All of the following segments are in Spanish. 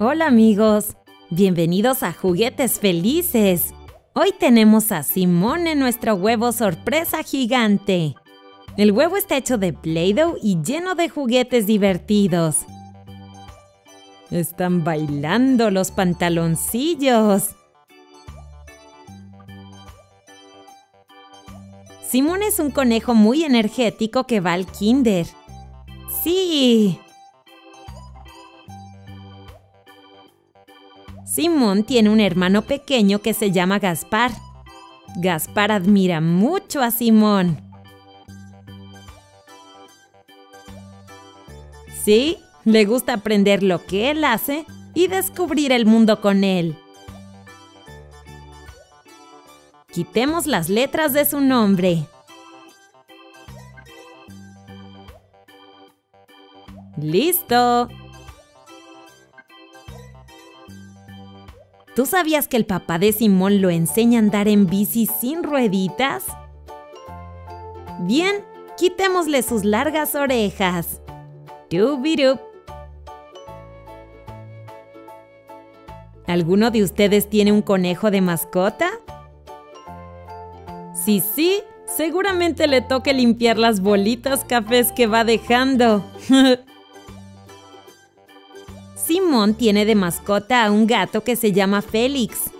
Hola amigos, bienvenidos a Juguetes Felices. Hoy tenemos a Simón en nuestro huevo sorpresa gigante. El huevo está hecho de Play-Doh y lleno de juguetes divertidos. Están bailando los pantaloncillos. Simón es un conejo muy energético que va al kinder. ¡Sí! Simón tiene un hermano pequeño que se llama Gaspar. Gaspar admira mucho a Simón. Sí, le gusta aprender lo que él hace y descubrir el mundo con él. Quitemos las letras de su nombre. ¡Listo! ¿Tú sabías que el papá de Simón lo enseña a andar en bici sin rueditas? Bien, quitémosle sus largas orejas. ¡Tubirup! ¿Alguno de ustedes tiene un conejo de mascota? Si sí, seguramente le toque limpiar las bolitas cafés que va dejando. Simón tiene de mascota a un gato que se llama Félix.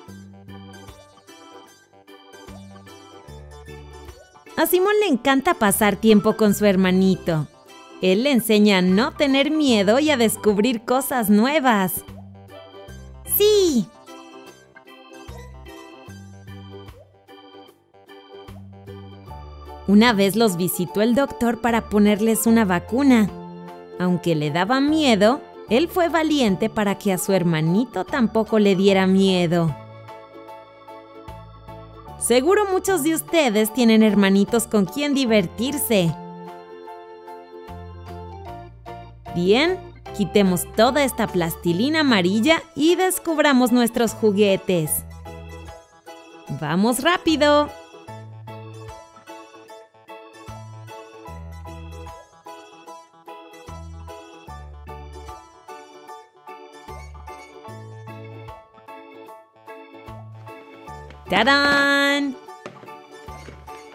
A Simón le encanta pasar tiempo con su hermanito. Él le enseña a no tener miedo y a descubrir cosas nuevas. ¡Sí! Una vez los visitó el doctor para ponerles una vacuna. Aunque le daba miedo, él fue valiente para que a su hermanito tampoco le diera miedo. Seguro muchos de ustedes tienen hermanitos con quien divertirse. Bien, quitemos toda esta plastilina amarilla y descubramos nuestros juguetes. ¡Vamos rápido! ¡Tarán!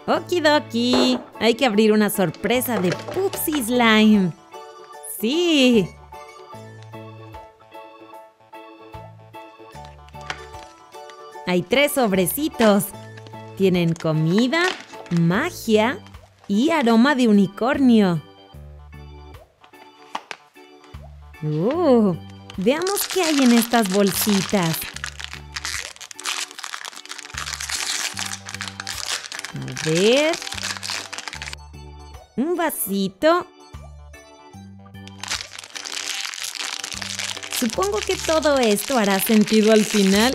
¡Okidoki! Hay que abrir una sorpresa de Poopsie Slime. ¡Sí! Hay 3 sobrecitos. Tienen comida, magia y aroma de unicornio. Veamos qué hay en estas bolsitas. A ver, un vasito. Supongo que todo esto hará sentido al final.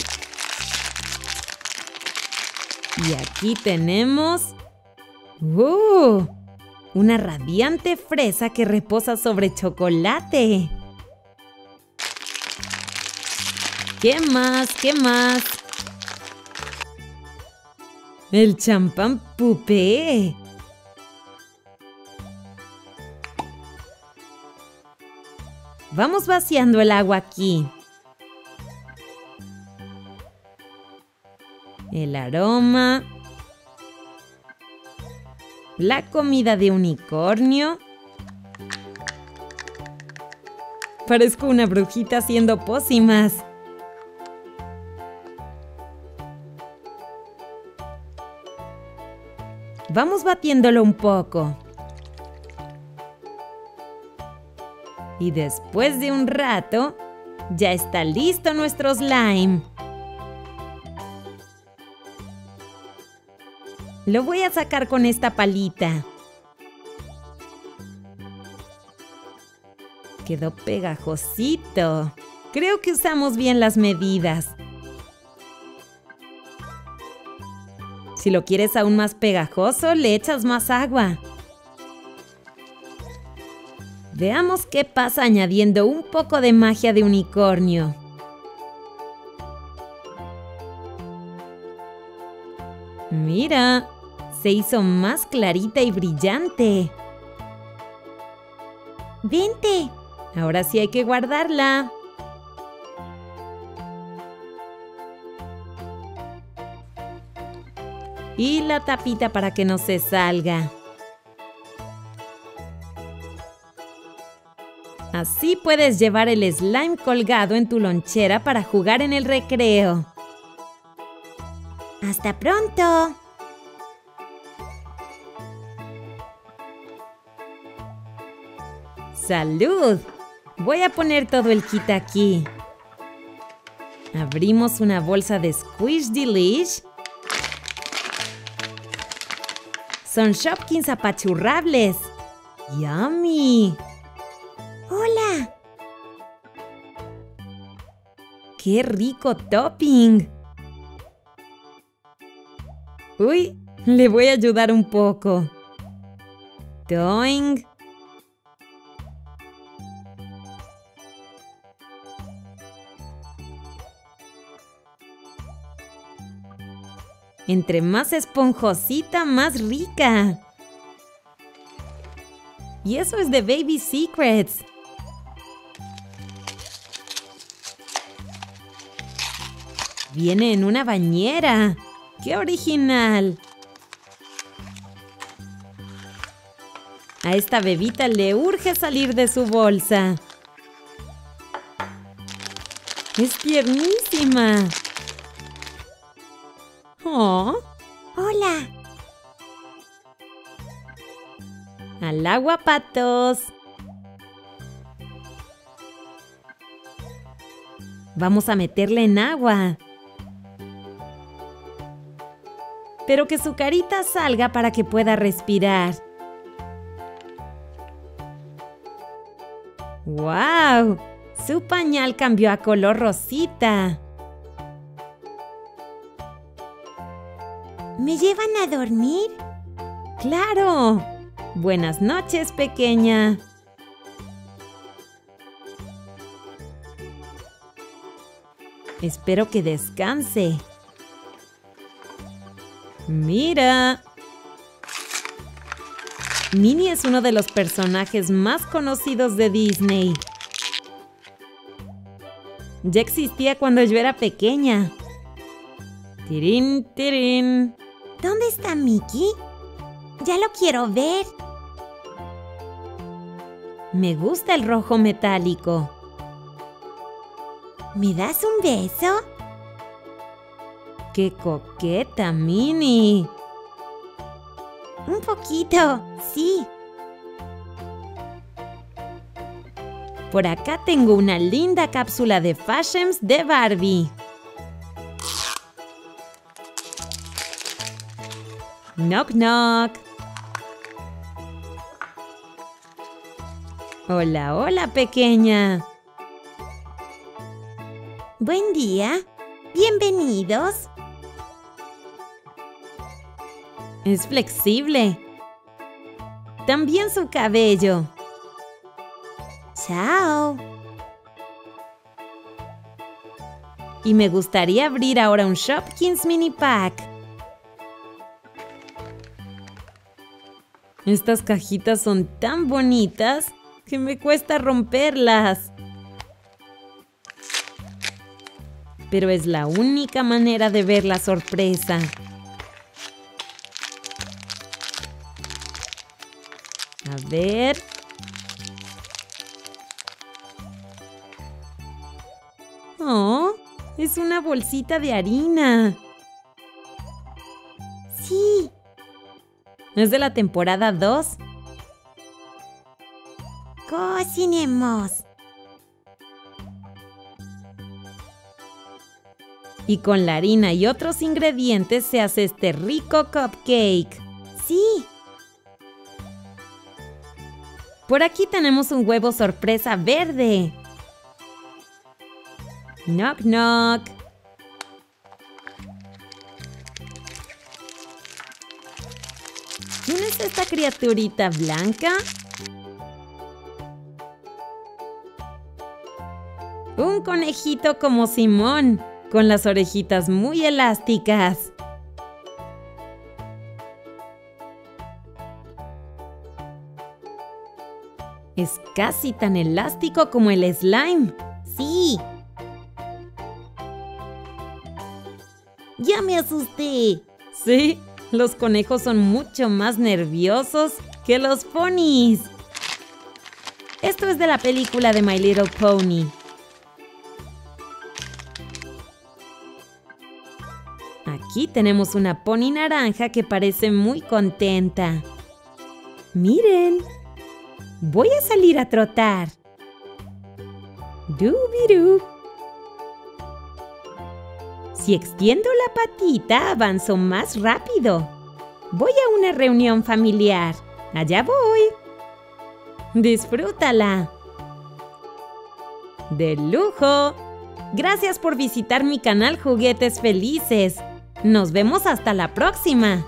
Y aquí tenemos una radiante fresa que reposa sobre chocolate. ¿Qué más? ¿Qué más? ¡El champán pupé! Vamos vaciando el agua aquí. El aroma. La comida de unicornio. Parezco una brujita haciendo pócimas. Vamos batiéndolo un poco. Y después de un rato, ya está listo nuestro slime. Lo voy a sacar con esta palita. Quedó pegajosito. Creo que usamos bien las medidas. Si lo quieres aún más pegajoso, le echas más agua. Veamos qué pasa añadiendo un poco de magia de unicornio. ¡Mira! Se hizo más clarita y brillante. ¡Vente! Ahora sí hay que guardarla. y la tapita para que no se salga. Así puedes llevar el slime colgado en tu lonchera para jugar en el recreo. ¡Hasta pronto! ¡Salud! Voy a poner todo el kit aquí. Abrimos una bolsa de Squish Delish. Son Shopkins apachurrables. ¡Yummy! ¡Hola! ¡Qué rico topping! ¡Uy! Le voy a ayudar un poco. ¡Toing! Entre más esponjosita, más rica. Y eso es de Baby Secrets. Viene en una bañera. ¡Qué original! A esta bebita le urge salir de su bolsa. ¡Es tiernísima! ¡Oh! ¡Hola! ¡Al agua, patos! Vamos a meterle en agua. Pero que su carita salga para que pueda respirar. ¡Wow! Su pañal cambió a color rosita. ¿Me llevan a dormir? ¡Claro! Buenas noches, pequeña. Espero que descanse. ¡Mira! Minnie es uno de los personajes más conocidos de Disney. Ya existía cuando yo era pequeña. ¡Tirín, tirín! ¿Dónde está Mickey? ¡Ya lo quiero ver! Me gusta el rojo metálico. ¿Me das un beso? ¡Qué coqueta, Minnie! Un poquito, sí. Por acá tengo una linda cápsula de Fashems de Barbie. ¡Knock, knock! ¡Hola, hola, pequeña! ¡Buen día! ¡Bienvenidos! Es flexible. También su cabello. ¡Chao! Y me gustaría abrir ahora un Shopkins Mini Pack. Estas cajitas son tan bonitas que me cuesta romperlas. Pero es la única manera de ver la sorpresa. A ver. ¡Oh! Es una bolsita de harina. ¡Sí! Es de la temporada 2. ¡Cocinemos! Y con la harina y otros ingredientes se hace este rico cupcake. ¡Sí! Por aquí tenemos un huevo sorpresa verde. ¡Knock, knock! ¿Quién es esta criaturita blanca? Un conejito como Simón, con las orejitas muy elásticas. Es casi tan elástico como el slime. ¡Sí! ¡Ya me asusté! ¿Sí? Los conejos son mucho más nerviosos que los ponis. Esto es de la película de My Little Pony. Aquí tenemos una pony naranja que parece muy contenta. ¡Miren! ¡Voy a salir a trotar! ¡Dubidú! Si extiendo la patita, avanzo más rápido. Voy a una reunión familiar. ¡Allá voy! ¡Disfrútala! ¡De lujo! Gracias por visitar mi canal Juguetes Felices. Nos vemos hasta la próxima.